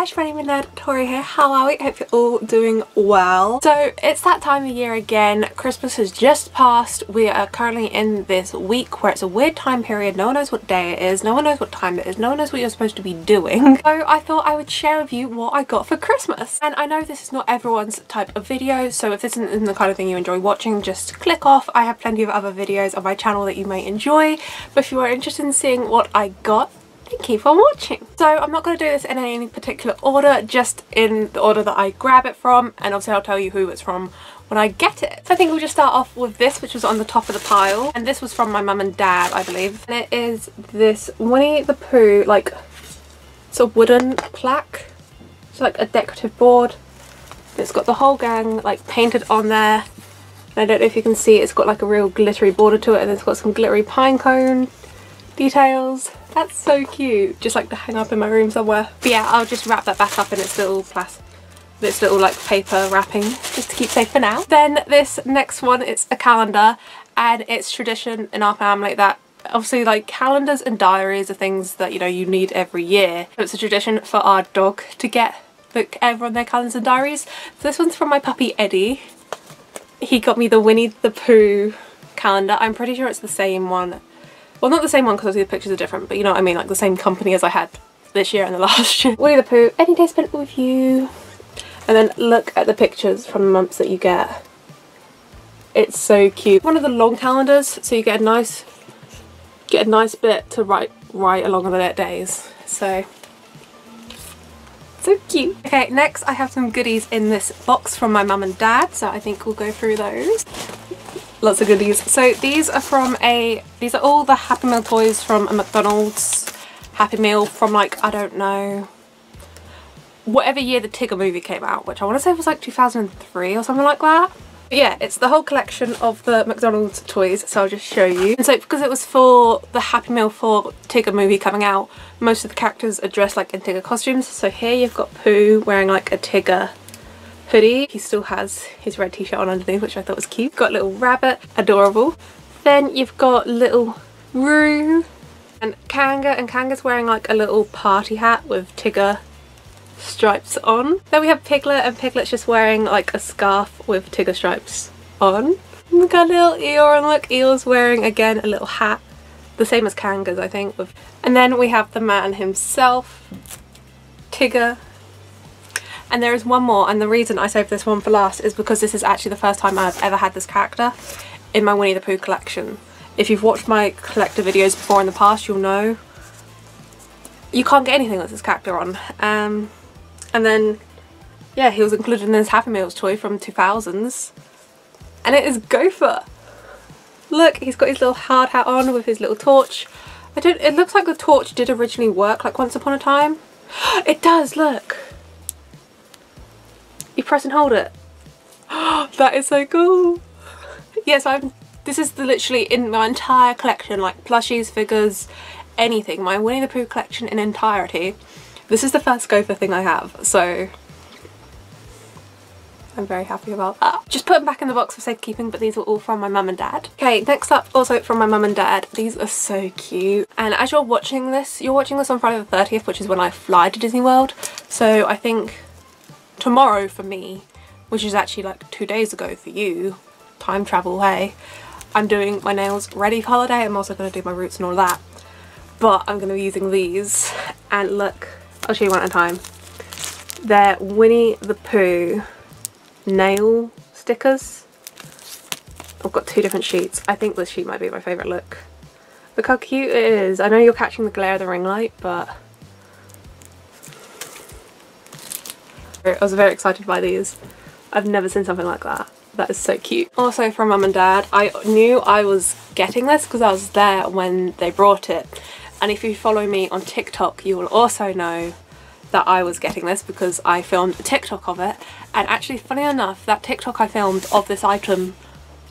guys, Friday Midnight, Tori here. How are we? Hope you're all doing well. So it's that time of year again. Christmas has just passed. We are currently in this week where it's a weird time period. No one knows what day it is. No one knows what time it is. No one knows what you're supposed to be doing. So I thought I would share with you what I got for Christmas. And I know this is not everyone's type of video, so if this isn't the kind of thing you enjoy watching, just click off. I have plenty of other videos on my channel that you may enjoy. But if you are interested in seeing what I got, keep on watching. So I'm not going to do this in any particular order, just in the order that I grab it from, and obviously I'll tell you who it's from when I get it. So I think we'll just start off with this, which was on the top of the pile, and this was from my mum and dad, I believe. And it is this Winnie the Pooh, like, it's a wooden plaque. It's like a decorative board. It's got the whole gang like painted on there. And I don't know if you can see, it's got like a real glittery border to it, and it's got some glittery pine cone details. That's so cute. Just like to hang up in my room somewhere. But yeah, I'll just wrap that back up in its little plastic, its little like paper wrapping, just to keep safe for now. Then this next one, it's a calendar, and it's tradition in our family that obviously like calendars and diaries are things that, you know, you need every year. So it's a tradition for our dog to get everyone their calendars and diaries. So this one's from my puppy Eddie. He got me the Winnie the Pooh calendar. I'm pretty sure it's the same one. Well, not the same one because obviously the pictures are different, but you know what I mean, like the same company as I had this year and the last year. Winnie the Pooh, any day spent with you. And then look at the pictures from the months that you get. It's so cute. One of the long calendars, so you get a nice bit to write along with the days. So cute. Okay, next I have some goodies in this box from my mum and dad, so I think we'll go through those. Lots of goodies. So these are from these are all the Happy Meal toys from a McDonald's Happy Meal from, like, I don't know, whatever year the Tigger movie came out, which I want to say was like 2003 or something like that. But yeah, it's the whole collection of the McDonald's toys, so I'll just show you. And so because it was for the Happy Meal for Tigger movie coming out, most of the characters are dressed like in Tigger costumes. So here you've got Pooh wearing like a Tigger hoodie. He still has his red t-shirt on underneath, which I thought was cute. Got a little rabbit, adorable. Then you've got little Roo and Kanga, and Kanga's wearing like a little party hat with Tigger stripes on. Then we have Piglet, and Piglet's just wearing like a scarf with Tigger stripes on. We got little Eeyore, and look, Eeyore's wearing again a little hat, the same as Kanga's, I think. And then we have the man himself, Tigger. And there is one more, and the reason I saved this one for last is because this is actually the first time I've ever had this character in my Winnie the Pooh collection. If you've watched my collector videos before in the past, you'll know you can't get anything with this character on. And then, yeah, he was included in his Happy Meals toy from 2000s, and it is Gopher. Look, he's got his little hard hat on with his little torch. It looks like the torch did originally work, like once upon a time. It does, look. You press and hold it. That is so cool. Yes, this is literally in my entire collection, like plushies, figures, anything, my Winnie the Pooh collection in entirety. This is the first Gopher thing I have, so I'm very happy about that. Just put them back in the box for safekeeping, but these were all from my mum and dad. Okay, next up, also from my mum and dad. These are so cute. And as you're watching this on Friday the 30th, which is when I fly to Disney World. So I think tomorrow for me, which is actually like 2 days ago for you, time travel, hey, I'm doing my nails ready for holiday. I'm also going to do my roots and all that, but I'm going to be using these. And look, I'll show you one at a time. They're Winnie the Pooh nail stickers. I've got two different sheets. I think this sheet might be my favourite look. Look how cute it is. I know you're catching the glare of the ring light, but I was very excited by these. I've never seen something like that. That is so cute. Also from mum and dad, I knew I was getting this because I was there when they brought it. And if you follow me on TikTok, you will also know that I was getting this because I filmed a TikTok of it. And actually, funny enough, that TikTok I filmed of this item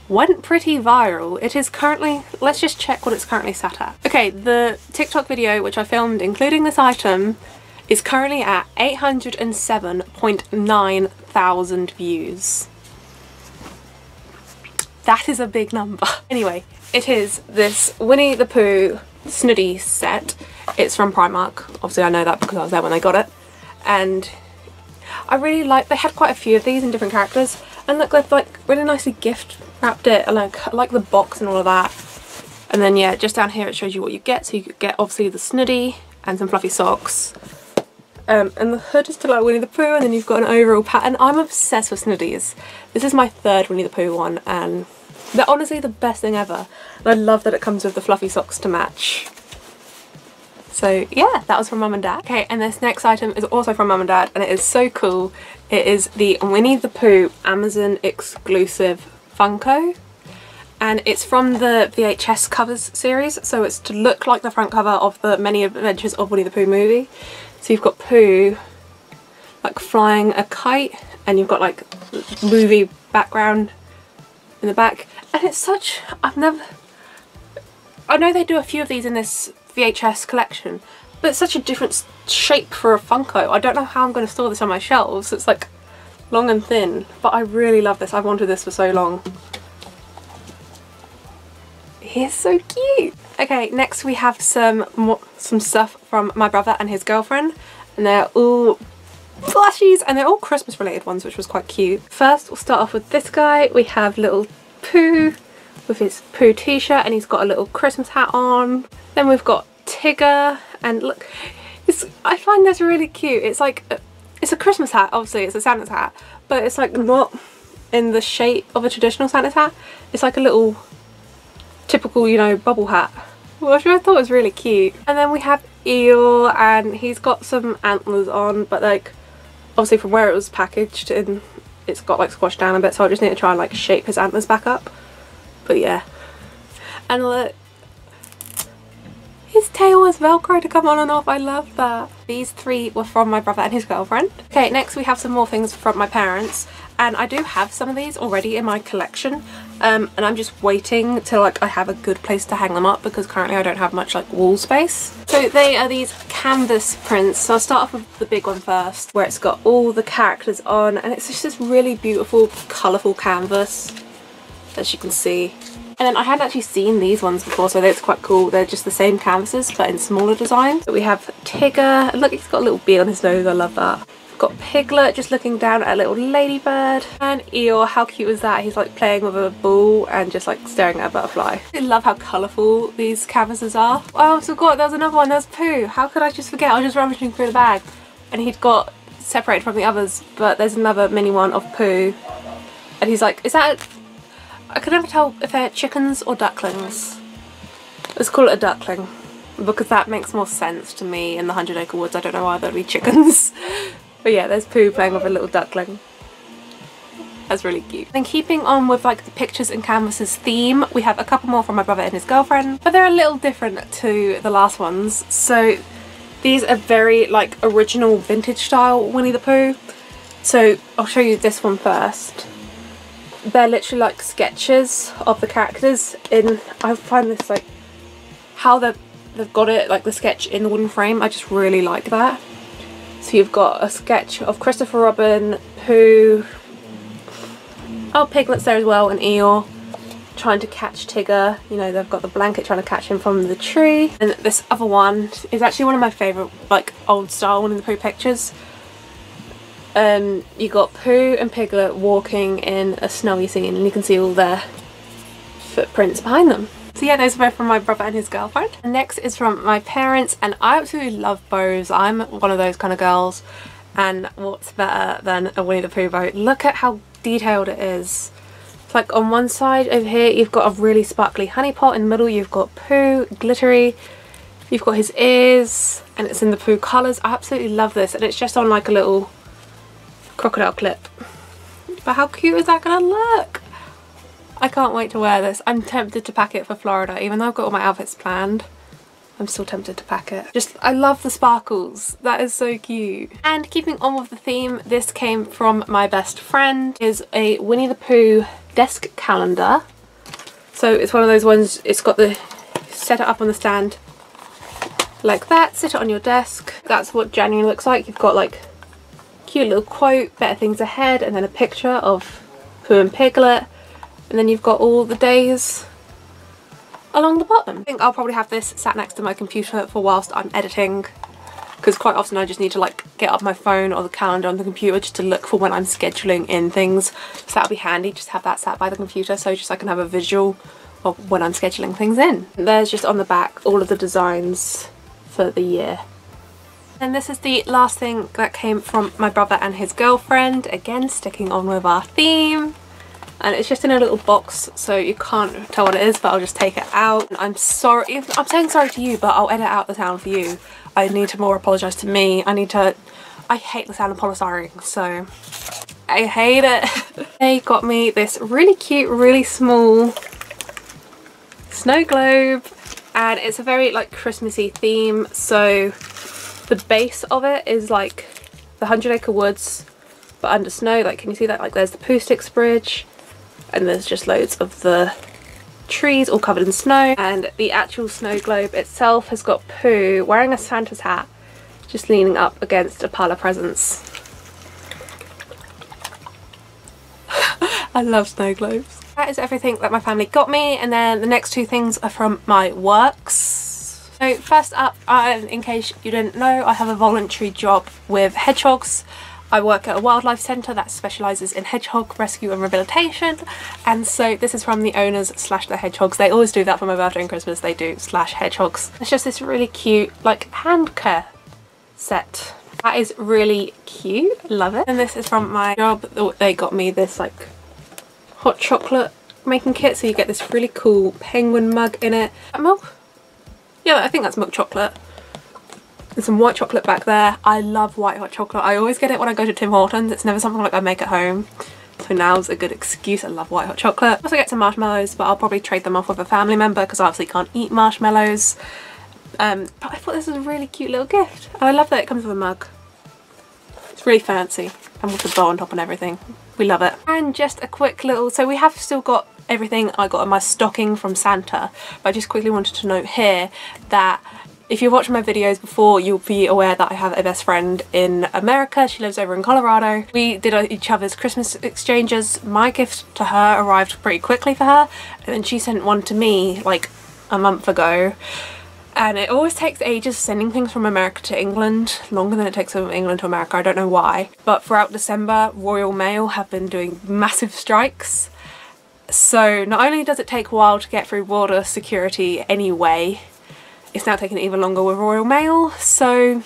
went pretty viral. It is currently, let's just check what it's currently sat at. Okay, the TikTok video which I filmed including this item is currently at 807.9 thousand views. That is a big number. Anyway, it is this Winnie the Pooh Snuddie set. It's from Primark. Obviously I know that because I was there when they got it. and I really like, they had quite a few of these in different characters, and look, they've like really nicely gift wrapped it. I like the box and all of that. And then yeah, just down here it shows you what you get, so you could get obviously the Snuddie and some fluffy socks. And the hood is to like Winnie the Pooh, and then you've got an overall pattern. I'm obsessed with Snuddies. This is my third Winnie the Pooh one, and they're honestly the best thing ever. And I love that it comes with the fluffy socks to match. So yeah, that was from Mum and Dad. Okay, and this next item is also from Mum and Dad, and it is so cool. It is the Winnie the Pooh Amazon exclusive Funko. And it's from the VHS covers series, so it's to look like the front cover of the Many Adventures of Winnie the Pooh movie. So you've got Pooh like flying a kite, and you've got like movie background in the back, and it's such, I know they do a few of these in this VHS collection, but it's such a different shape for a Funko. I don't know how I'm going to store this on my shelves. It's like long and thin, but I really love this. I've wanted this for so long. He's so cute. Okay, next we have some stuff from my brother and his girlfriend, and they're all plushies, and they're all Christmas related ones, which was quite cute. First we'll start off with this guy. We have little Pooh with his Pooh t-shirt, and he's got a little Christmas hat on. Then we've got Tigger, and look, I find this really cute. It's like, it's a Christmas hat, obviously it's a Santa's hat, but it's like not in the shape of a traditional Santa's hat. It's like a little typical, you know, bubble hat, which I thought was really cute. And then we have Eel, and he's got some antlers on, but like obviously from where it was packaged and it's got like squashed down a bit, so I just need to try and like shape his antlers back up. But yeah, and look, his tail is velcro to come on and off. I love that. These three were from my brother and his girlfriend. Okay, next we have some more things from my parents, and I do have some of these already in my collection, and I'm just waiting till like I have a good place to hang them up, because currently I don't have much like wall space. So they are these canvas prints. So I'll start off with the big one first, where it's got all the characters on, and it's just this really beautiful colourful canvas, as you can see. And then I hadn't actually seen these ones before, so that's quite cool. They're just the same canvases, but in smaller designs. So we have Tigger. Look, he's got a little bee on his nose. I love that. We've got Piglet just looking down at a little ladybird. And Eeyore, how cute was that? He's like playing with a ball and just like staring at a butterfly. I love how colourful these canvases are. Oh, I also got, there's another one. There's Pooh. How could I just forget? I was just rummaging through the bag, and he'd got separated from the others. But there's another mini one of Pooh, and he's like, is that? I could never tell if they're chickens or ducklings. Let's call it a duckling, because that makes more sense to me in the 100 Acre Woods. I don't know why there'd be chickens. But yeah, there's Pooh playing with a little duckling. That's really cute. Then keeping on with like the pictures and canvases theme, we have a couple more from my brother and his girlfriend, but they're a little different to the last ones. So these are very like original vintage style Winnie the Pooh. So I'll show you this one first. They're literally like sketches of the characters in, I find this like how they've got it, like the sketch in the wooden frame, I just really like that. So you've got a sketch of Christopher Robin, Pooh, oh, Piglet's there as well, and Eeyore trying to catch Tigger. You know, they've got the blanket trying to catch him from the tree. And this other one is actually one of my favourite like old style Winnie the Pooh pictures. You got Pooh and Piglet walking in a snowy scene, and you can see all their footprints behind them. So yeah, those were from my brother and his girlfriend. And next is from my parents, and I absolutely love bows. I'm one of those kind of girls, and what's better than a Winnie the Pooh bow? Look at how detailed it is. It's like on one side over here you've got a really sparkly honey pot, in the middle you've got Pooh, glittery. You've got his ears, and it's in the Pooh colours. I absolutely love this, and it's just on like a little crocodile clip. But how cute is that gonna look? I can't wait to wear this. I'm tempted to pack it for Florida, even though I've got all my outfits planned. I'm still tempted to pack it. Just, I love the sparkles. That is so cute. And keeping on with the theme, this came from my best friend. Is a Winnie the Pooh desk calendar. So it's one of those ones, it's got the, set it up on the stand like that, sit it on your desk. That's what January looks like. You've got like cute little quote, better things ahead, and then a picture of Pooh and Piglet, and then you've got all the days along the bottom. I think I'll probably have this sat next to my computer for whilst I'm editing, because quite often I just need to like get up my phone or the calendar on the computer just to look for when I'm scheduling in things. So that'll be handy, just have that sat by the computer so just I can have a visual of when I'm scheduling things in. There's just on the back all of the designs for the year. And this is the last thing that came from my brother and his girlfriend, again sticking on with our theme. And it's just in a little box, so you can't tell what it is, but I'll just take it out. I'm sorry, I'm saying sorry to you, but I'll edit out the sound for you. I need to more apologise to me. I hate the sound of polystyrene, so I hate it. They got me this really cute, really small snow globe, and it's a very like Christmassy theme. So the base of it is like the 100 Acre Woods, but under snow. Like, can you see that? Like, there's the Poohsticks bridge, and there's just loads of the trees all covered in snow. And the actual snow globe itself has got Pooh wearing a Santa's hat, just leaning up against a pile of presents. I love snow globes. That is everything that my family got me, and then the next two things are from my works. So first up, in case you didn't know, I have a voluntary job with hedgehogs. I work at a wildlife centre that specialises in hedgehog rescue and rehabilitation, and so this is from the owners slash the hedgehogs. They always do that for my birthday and Christmas, they do slash hedgehogs. It's just this really cute like hand care set. That is really cute, love it. And this is from my job, they got me this like hot chocolate making kit, so you get this really cool penguin mug in it. Milk? Yeah, I think that's milk chocolate. And some white chocolate back there. I love white hot chocolate. I always get it when I go to Tim Hortons. It's never something like I make at home. So now's a good excuse. I love white hot chocolate. Also get some marshmallows, but I'll probably trade them off with a family member because I obviously can't eat marshmallows. But I thought this was a really cute little gift. And I love that it comes with a mug. It's really fancy. And with the bow on top and everything. We love it. And just a quick little, so we have still got everything I got in my stocking from Santa. But I just quickly wanted to note here that if you've watched my videos before, you'll be aware that I have a best friend in America. She lives over in Colorado. We did each other's Christmas exchanges. My gift to her arrived pretty quickly for her, and then she sent one to me like a month ago. And it always takes ages sending things from America to England, longer than it takes from England to America. I don't know why. But throughout December, Royal Mail have been doing massive strikes. So not only does it take a while to get through border security anyway, it's now taken even longer with Royal Mail, so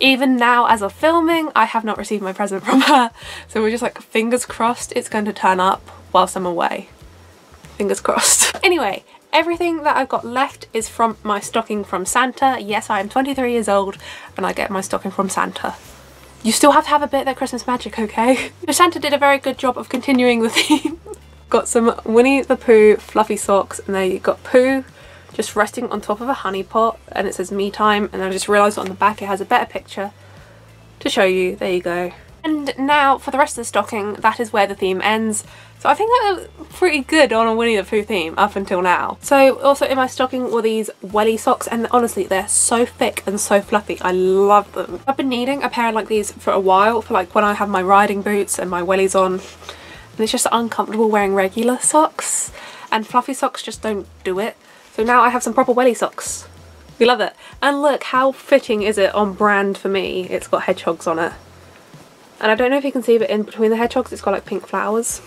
even now as of filming I have not received my present from her, so we're just like fingers crossed it's going to turn up whilst I'm away. Fingers crossed. Anyway, everything that I've got left is from my stocking from Santa. Yes, I am 23 years old and I get my stocking from Santa. You still have to have a bit of that Christmas magic, okay? Santa did a very good job of continuing the theme. Got some Winnie the Pooh fluffy socks, and they got Pooh just resting on top of a honey pot, and it says me time, and I just realised on the back it has a better picture to show you. There you go. And now for the rest of the stocking, that is where the theme ends. So I think that was pretty good on a Winnie the Pooh theme up until now. So also in my stocking were these welly socks, and honestly they're so thick and so fluffy. I love them. I've been needing a pair like these for a while, for like when I have my riding boots and my wellies on, and it's just uncomfortable wearing regular socks, and fluffy socks just don't do it. So now I have some proper welly socks. We love it. And look, how fitting is it on brand for me? It's got hedgehogs on it. And I don't know if you can see, but in between the hedgehogs, it's got like pink flowers.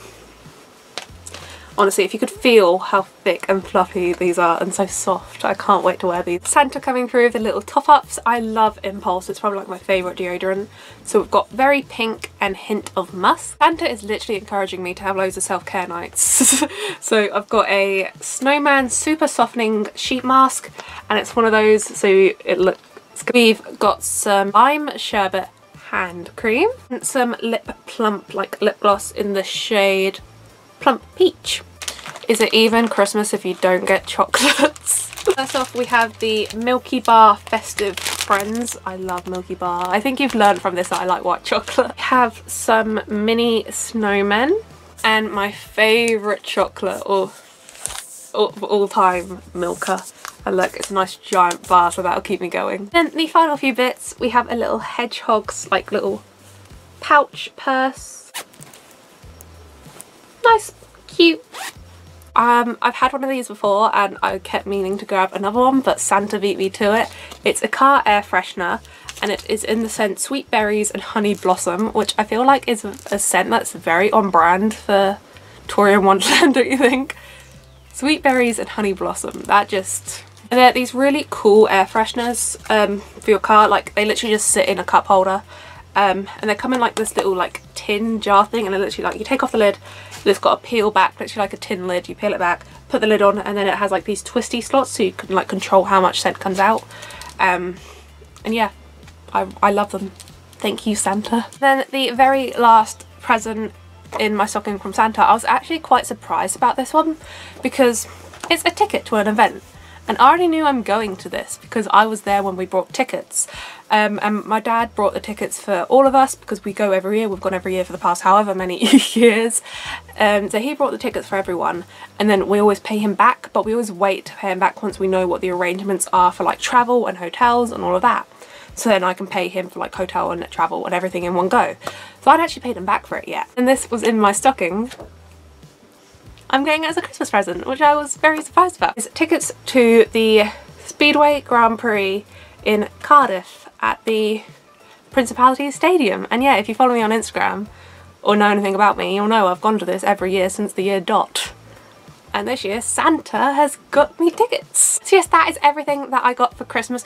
Honestly, if you could feel how thick and fluffy these are and so soft, I can't wait to wear these. Santa coming through with the little top-ups. I love Impulse. It's probably like my favourite deodorant. So we've got very pink and hint of musk. Santa is literally encouraging me to have loads of self-care nights. So I've got a snowman super softening sheet mask, and it's one of those, so it looks good. We've got some lime sherbet hand cream and some lip plump, like lip gloss in the shade Plump Peach. Is it even Christmas if you don't get chocolates? First off, we have the Milky Bar Festive Friends. I love Milky Bar. I think you've learned from this that I like white chocolate. We have some mini snowmen and my favourite chocolate of all time, Milka. And look, it's a nice giant bar, so that'll keep me going. Then the final few bits, we have a little hedgehog's like little pouch purse. Nice, cute. I've had one of these before and I kept meaning to grab another one, but Santa beat me to it. It's a car air freshener and it is in the scent Sweet Berries and Honey Blossom, which I feel like is a scent that's very on brand for Tori in Wonderland, don't you think? Sweet Berries and Honey Blossom, that just... And they're these really cool air fresheners for your car. Like, they literally just sit in a cup holder. And they come in like this little like tin jar thing, and it literally like you take off the lid, it's got a peel back, literally like a tin lid. You peel it back, put the lid on, and then it has like these twisty slots so you can like control how much scent comes out. And yeah, I love them. Thank you, Santa. Then the very last present in my stocking from Santa, I was actually quite surprised about this one because it's a ticket to an event. And I already knew I'm going to this because I was there when we brought tickets. And my dad brought the tickets for all of us because we go every year. We've gone every year for the past however many years. So he brought the tickets for everyone. And then we always pay him back, but we always wait to pay him back once we know what the arrangements are for like travel and hotels and all of that. So then I can pay him for like hotel and travel and everything in one go. So I hadn't actually paid him back for it yet. And this was in my stocking. I'm getting it as a Christmas present, which I was very surprised about. It's tickets to the Speedway Grand Prix in Cardiff at the Principality Stadium. And yeah, if you follow me on Instagram or know anything about me, you'll know I've gone to this every year since the year dot. And this year, Santa has got me tickets. So yes, that is everything that I got for Christmas.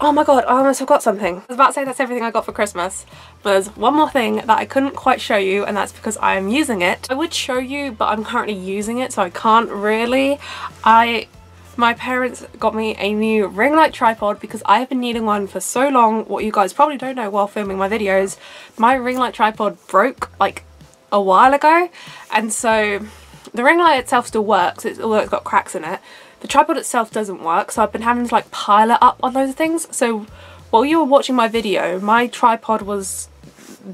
Oh my god, I almost forgot something. I was about to say that's everything I got for Christmas, but there's one more thing that I couldn't quite show you, and that's because I am using it. I would show you, but I'm currently using it, so I can't really. My parents got me a new ring light tripod because I have been needing one for so long. What you guys probably don't know while filming my videos, my ring light tripod broke like a while ago, and so the ring light itself still works, although it's got cracks in it. The tripod itself doesn't work, so I've been having to like pile it up on loads of things. So while you were watching my video, my tripod was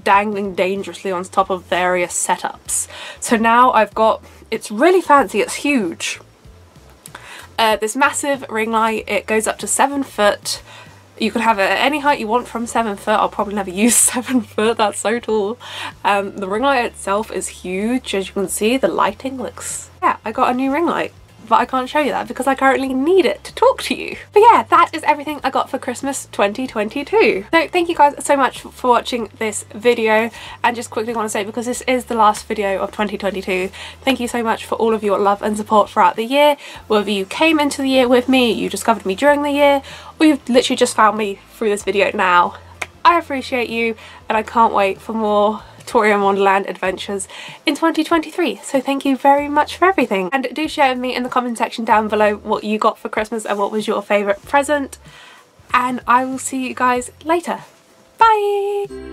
dangling dangerously on top of various setups. So now I've got, it's really fancy, it's huge. This massive ring light, it goes up to 7 foot. You can have it at any height you want from 7 foot. I'll probably never use 7 foot, that's so tall. The ring light itself is huge, as you can see, the lighting looks... Yeah, I got a new ring light. But I can't show you that because I currently need it to talk to you. But yeah, that is everything I got for Christmas 2022. So thank you guys so much for watching this video, and just quickly want to say, because this is the last video of 2022, thank you so much for all of your love and support throughout the year. Whether you came into the year with me, you discovered me during the year, or you've literally just found me through this video now, I appreciate you, and I can't wait for more Tori in Wonderland adventures in 2023. So thank you very much for everything, and do share with me in the comment section down below what you got for Christmas and what was your favourite present, and I will see you guys later. Bye!